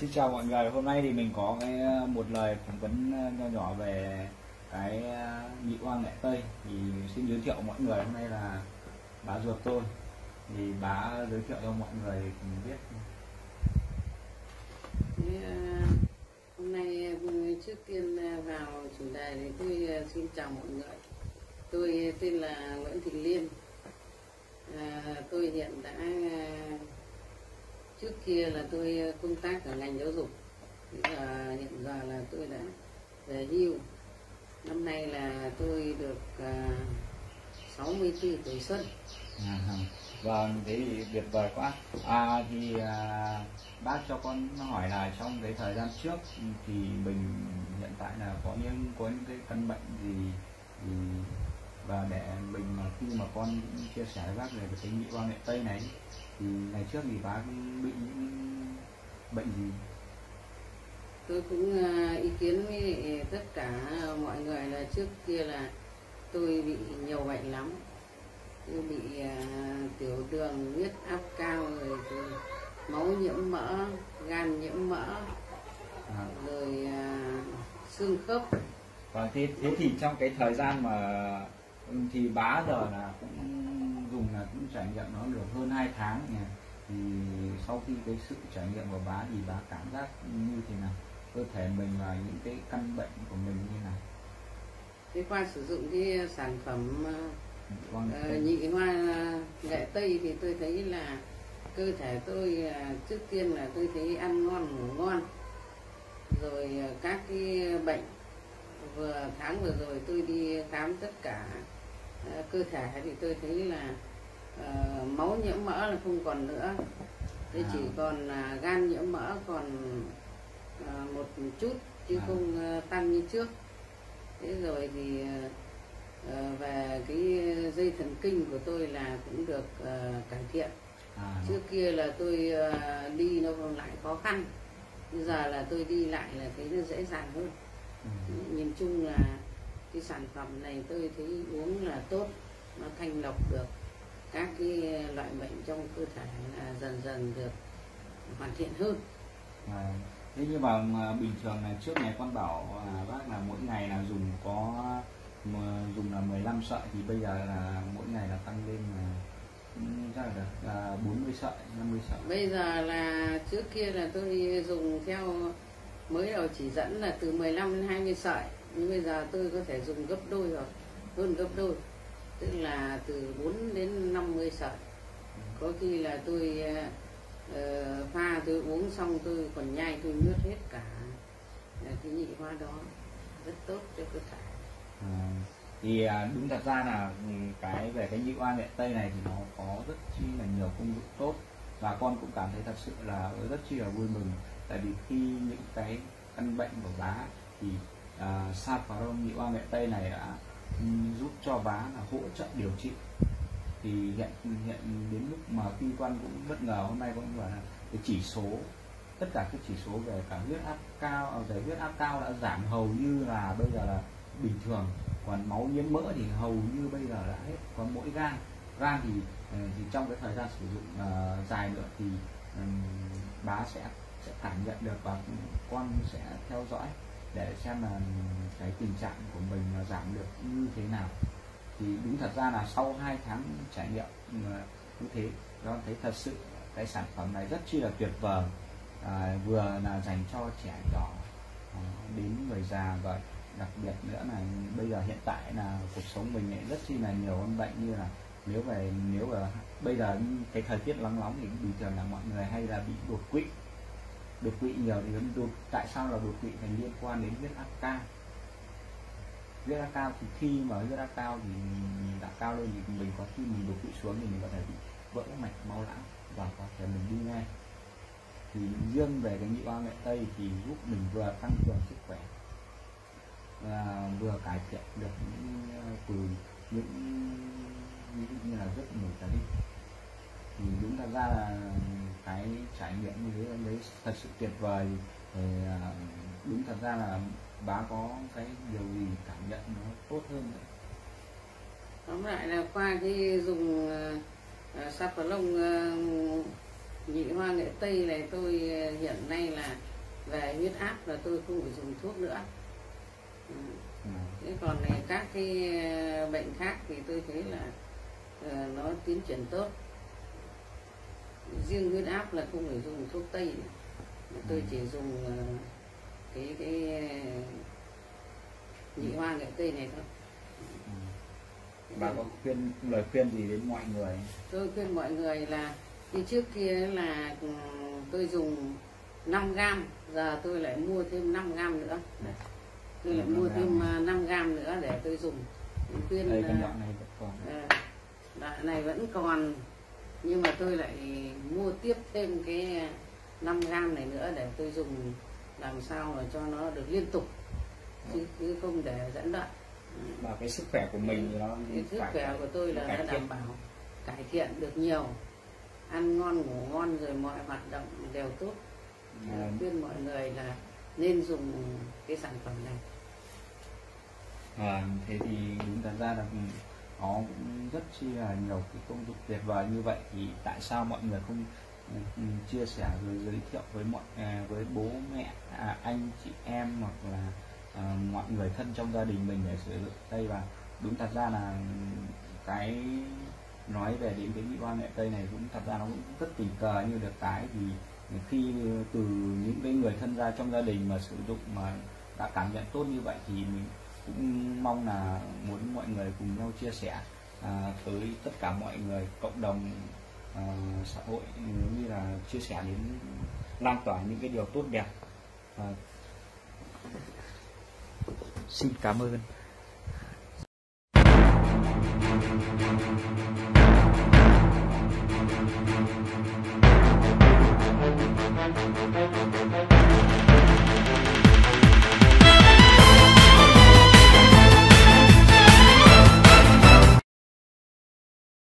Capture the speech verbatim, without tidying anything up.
Xin chào mọi người, hôm nay thì mình có cái một lời phỏng vấn nho nhỏ về cái nhị oan Nghệ Tây. Thì xin giới thiệu mọi người, hôm nay là bà ruột tôi, thì bà giới thiệu cho mọi người cùng biết. Thế, hôm nay trước tiên vào chủ đề thì tôi xin chào mọi người. Tôi tên là Nguyễn Thị Liên. À, tôi hiện đã trước kia là tôi công tác ở ngành giáo dục, à, hiện giờ là tôi đã về hưu. Năm nay là tôi được à, sáu mươi tư tuổi xuân. À, vâng, thế thì tuyệt vời quá. À, thì à, bác cho con hỏi là trong cái thời gian trước thì mình hiện tại là có những có những cái căn bệnh gì thì, và để mình mà khi mà con chia sẻ với bác về cái nhị oan Nghệ Tây này thì ngày trước thì bác bị những bệnh gì? Tôi cũng ý kiến với tất cả mọi người là trước kia là tôi bị nhiều bệnh lắm. Tôi bị tiểu đường, huyết áp cao, rồi máu nhiễm mỡ, gan nhiễm mỡ, à. rồi xương khớp. Và thế, thế thì trong cái thời gian mà thì bá giờ là cũng dùng là cũng trải nghiệm nó được hơn hai tháng nhỉ. Thì sau khi cái sự trải nghiệm của bá thì bá cảm giác như thế nào? Cơ thể mình và những cái căn bệnh của mình như nào? Thế qua sử dụng cái sản phẩm uh, nhị oan Nghệ Tây thì tôi thấy là cơ thể tôi uh, trước tiên là tôi thấy ăn ngon, ngủ ngon. Rồi uh, các cái bệnh vừa tháng vừa rồi tôi đi khám tất cả uh, cơ thể thì tôi thấy là uh, máu nhiễm mỡ là không còn nữa, thế à. Chỉ còn uh, gan nhiễm mỡ còn uh, một chút chứ à. không uh, tăng như trước. Thế rồi thì uh, về cái dây thần kinh của tôi là cũng được uh, cải thiện. à. Trước kia là tôi uh, đi nó lại khó khăn, bây giờ là tôi đi lại là thấy nó dễ dàng hơn. Ừ. Nhìn chung là cái sản phẩm này tôi thấy uống là tốt, nó thanh lọc được các cái loại bệnh trong cơ thể, là dần dần được hoàn thiện hơn. À, thế nhưng mà bình thường là trước này con bảo à, bác là mỗi ngày là dùng có dùng là mười lăm sợi, thì bây giờ là mỗi ngày là tăng lên là chắc là được à, bốn mươi sợi, năm mươi sợi. Bây giờ là trước kia là tôi dùng theo mới đầu chỉ dẫn là từ mười lăm đến hai mươi sợi, nhưng bây giờ tôi có thể dùng gấp đôi rồi, hơn gấp đôi, tức là từ bốn đến năm mươi sợi. Có khi là tôi uh, pha tôi uống xong tôi còn nhai tôi nuốt hết cả cái nhị hoa đó, rất tốt cho cơ thể. À, thì đúng thật ra là cái về cái nhị oan Nghệ Tây này thì nó có rất chi là nhiều công dụng tốt, và con cũng cảm thấy thật sự là rất chi là vui mừng. Tại vì khi những cái căn bệnh của bá thì uh, Saffron nhị oan Nghệ Tây này đã um, giúp cho bá là hỗ trợ điều trị. Thì hiện hiện đến lúc mà khi con cũng bất ngờ hôm nay con cũng bảo là cái chỉ số, tất cả các chỉ số về cả huyết áp cao, về huyết áp cao đã giảm hầu như là bây giờ là bình thường, còn máu nhiễm mỡ thì hầu như bây giờ đã hết, còn mỗi gan gan thì thì trong cái thời gian sử dụng uh, dài nữa thì um, bá sẽ sẽ cảm nhận được, và con sẽ theo dõi để xem là cái tình trạng của mình là giảm được như thế nào. Thì đúng thật ra là sau hai tháng trải nghiệm như thế, con thấy thật sự cái sản phẩm này rất chi là tuyệt vời, à, vừa là dành cho trẻ nhỏ à, đến người già, và đặc biệt nữa là bây giờ hiện tại là cuộc sống mình lại rất chi là nhiều căn bệnh, như là nếu về nếu là bây giờ cái thời tiết nắng nóng thì bình thường là mọi người hay là bị đột quỵ. Đột quỵ nhiều thì đột, tại sao là đột quỵ thành liên quan đến huyết áp cao? Huyết áp cao thì khi mà huyết áp cao thì đã cao lên thì mình có khi mình đột quỵ xuống thì mình có thể bị vỡ mạch máu não và có thể mình đi ngay. Thì riêng về cái nhị oan Nghệ Tây thì giúp mình vừa tăng cường sức khỏe và vừa cải thiện được những từ những như là rất nổi tiếng. Thì đúng thật ra là cái trải nghiệm như thế đấy thật sự tuyệt vời. Thì đúng thật ra là bá có cái điều gì cảm nhận nó tốt hơn đấy. Tóm lại là qua cái dùng uh, Saffron uh, nhị oan Nghệ Tây này tôi hiện nay là về huyết áp là tôi không phải dùng thuốc nữa. Ừ. Ừ. Thế còn này, các cái bệnh khác thì tôi thấy là uh, nó tiến triển tốt. Riêng huyết áp là không phải dùng thuốc tây nữa. Tôi ừ. chỉ dùng uh, cái cái nhị hoa nghệ tây này thôi. Ừ. Bà có khuyên lời khuyên gì đến mọi người? Tôi khuyên mọi người là như trước kia là tôi dùng năm gam, giờ tôi lại mua thêm năm gam nữa. Đấy. Tôi lại mua thêm năm gam nữa để tôi dùng. Tôi khuyên đây, cái loại này vẫn còn. Loại này vẫn còn, nhưng mà tôi lại mua tiếp thêm cái năm gam này nữa để tôi dùng làm sao mà cho nó được liên tục, chứ, chứ không để gián đoạn. Và cái sức khỏe của mình nó cái sức khỏe cải, của tôi là đã đảm bảo cải thiện được nhiều, ăn ngon ngủ ngon rồi mọi hoạt động đều tốt. À, khuyên mọi người là nên dùng cái sản phẩm này. À, thế thì đúng thật ra là nó cũng rất chi là nhiều cái công dụng tuyệt vời như vậy, thì tại sao mọi người không chia sẻ rồi giới thiệu với mọi với bố mẹ à, anh chị em hoặc là à, mọi người thân trong gia đình mình để sử dụng tây? Và đúng thật ra là cái nói về đến cái nhị hoa nghệ tây này cũng thật ra nó cũng rất tình cờ như được cái thì khi từ những cái người thân ra trong gia đình mà sử dụng mà đã cảm nhận tốt như vậy thì mình cũng mong là muốn mọi người cùng nhau chia sẻ à, tới tất cả mọi người, cộng đồng à, xã hội, như là chia sẻ đến lan tỏa những cái điều tốt đẹp. À, xin cảm ơn.